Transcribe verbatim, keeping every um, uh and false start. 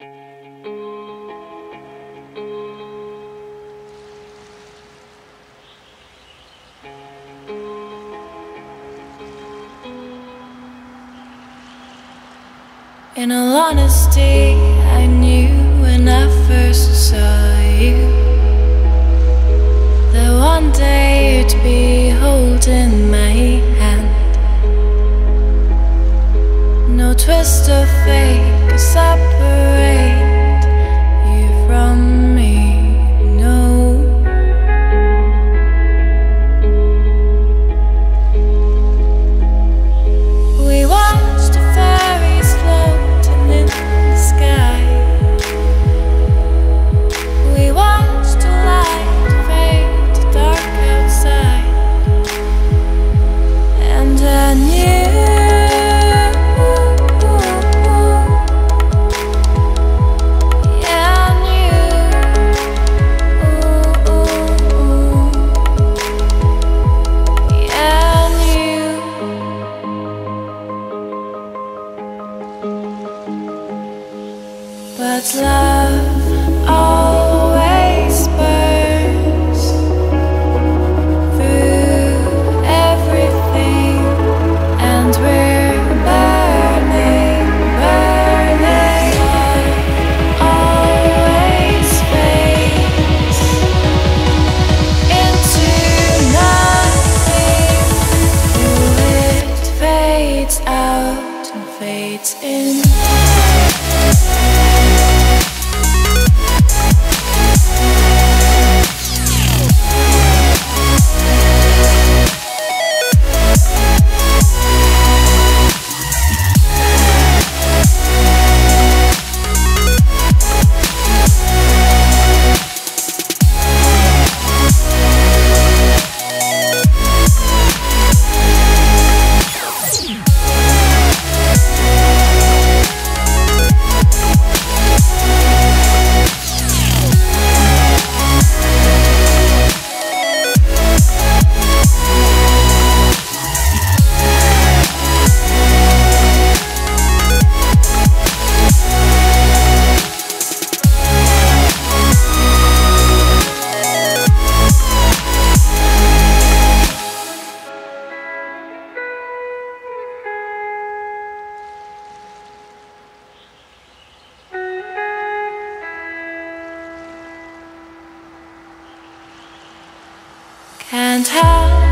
In all honesty, I knew when I first saw you that one day you'd be holding my hand. No twist of fate could separate you from me, no. We watched the fairy and how